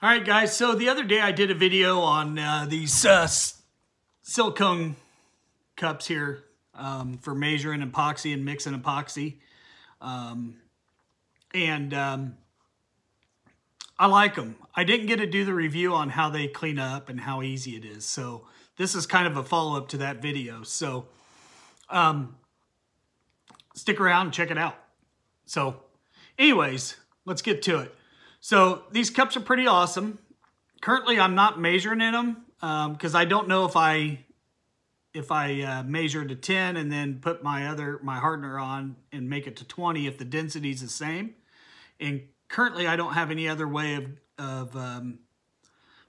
All right, guys, so the other day I did a video on these silicone cups here for measuring epoxy and mixing epoxy. I like them. I didn't get to do the review on how they clean up and how easy it is. So this is kind of a follow-up to that video. So stick around and check it out. So anyways, let's get to it. So these cups are pretty awesome. Currently, I'm not measuring in them because I don't know if I measure to 10 and then put my hardener on and make it to 20 if the density is the same. And currently, I don't have any other way of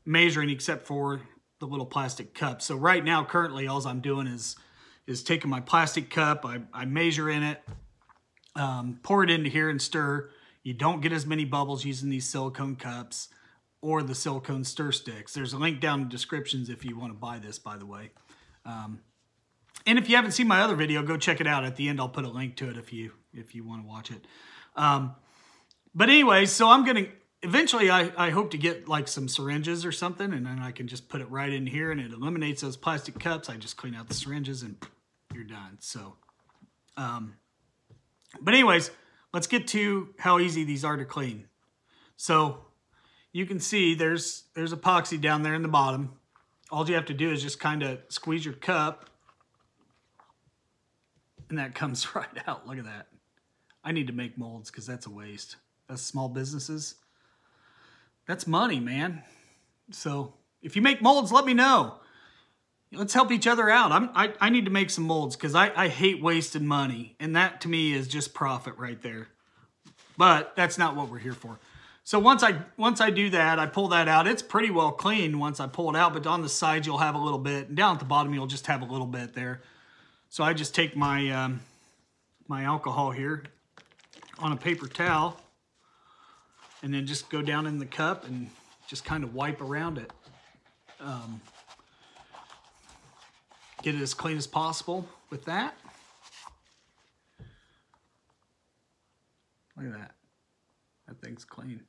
measuring except for the little plastic cup. So right now, currently, all I'm doing is taking my plastic cup, I measure in it, pour it into here and stir. You don't get as many bubbles using these silicone cups or the silicone stir sticks. There's a link down in the descriptions if you want to buy this, by the way. And if you haven't seen my other video, go check it out. At the end, I'll put a link to it if you want to watch it. But anyway, so I'm going to, eventually I hope to get like some syringes or something, and then I can just put it right in here and it eliminates those plastic cups. I just clean out the syringes and you're done. So, but anyways, let's get to how easy these are to clean. So you can see there's epoxy down there in the bottom. All you have to do is just kind of squeeze your cup and that comes right out. Look at that. I need to make molds because that's a waste. That's small businesses. That's money, man. So if you make molds, let me know. Let's help each other out. I need to make some molds because I hate wasting money. And that to me is just profit right there. But that's not what we're here for. So once I do that, I pull that out. It's pretty well cleaned once I pull it out. But on the side, you'll have a little bit. And down at the bottom, you'll just have a little bit there. So I just take my, my alcohol here on a paper towel. And then just go down in the cup and just kind of wipe around it. Get it as clean as possible with that. Look at that. That thing's clean.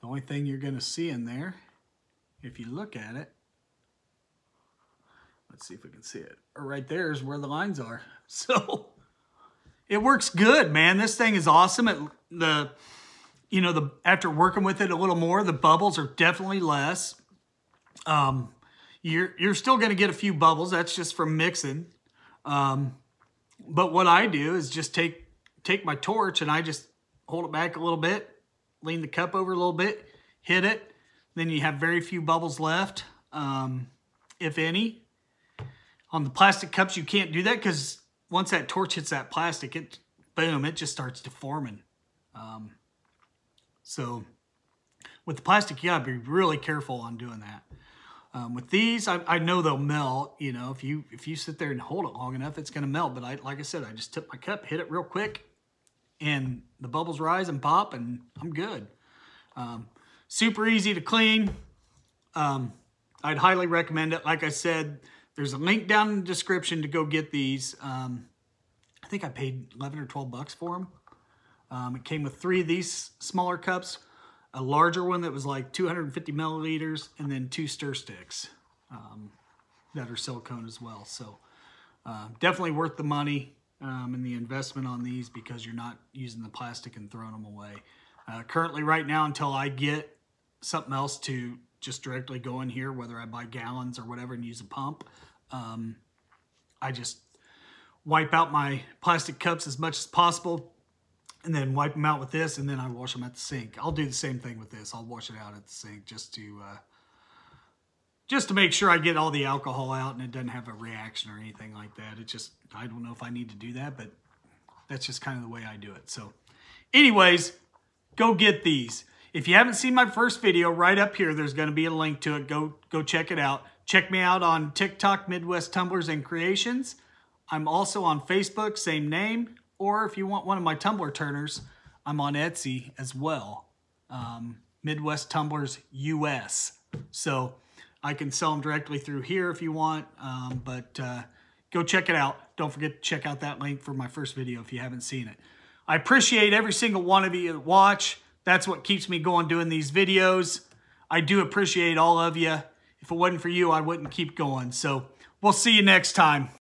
The only thing you're going to see in there, if you look at it, let's see if we can see it. Or right there is where the lines are. So it works good, man. This thing is awesome. After working with it a little more, the bubbles are definitely less. You're still going to get a few bubbles. That's just from mixing. But what I do is just take my torch and I just hold it back a little bit, lean the cup over a little bit, hit it. Then you have very few bubbles left, if any. On the plastic cups, you can't do that because once that torch hits that plastic, it just starts deforming. So with the plastic, you got to be really careful on doing that. With these, I know they'll melt, you know, if you sit there and hold it long enough, it's going to melt. But like I said, I just tip my cup, hit it real quick, and the bubbles rise and pop, and I'm good. Super easy to clean. I'd highly recommend it. Like I said, there's a link down in the description to go get these. I think I paid 11 or 12 bucks for them. It came with 3 of these smaller cups, a larger one that was like 250 milliliters, and then 2 stir sticks that are silicone as well. So definitely worth the money and the investment on these because you're not using the plastic and throwing them away. Currently right now, until I get something else to just directly go in here, whether I buy gallons or whatever and use a pump, I just wipe out my plastic cups as much as possible, and then wipe them out with this, and then I wash them at the sink. I'll do the same thing with this. I'll wash it out at the sink just to make sure I get all the alcohol out and it doesn't have a reaction or anything like that. It just, I don't know if I need to do that, but that's just kind of the way I do it. So anyways, go get these. If you haven't seen my first video, right up here, there's going to be a link to it. Go check it out. Check me out on TikTok, Midwest Tumblers and Creations. I'm also on Facebook, same name. Or if you want one of my Tumblr turners, I'm on Etsy as well. Midwest Tumblers US. So I can sell them directly through here if you want. But go check it out. Don't forget to check out that link for my first video if you haven't seen it. I appreciate every single one of you that watch. That's what keeps me going doing these videos. I do appreciate all of you. If it wasn't for you, I wouldn't keep going. So we'll see you next time.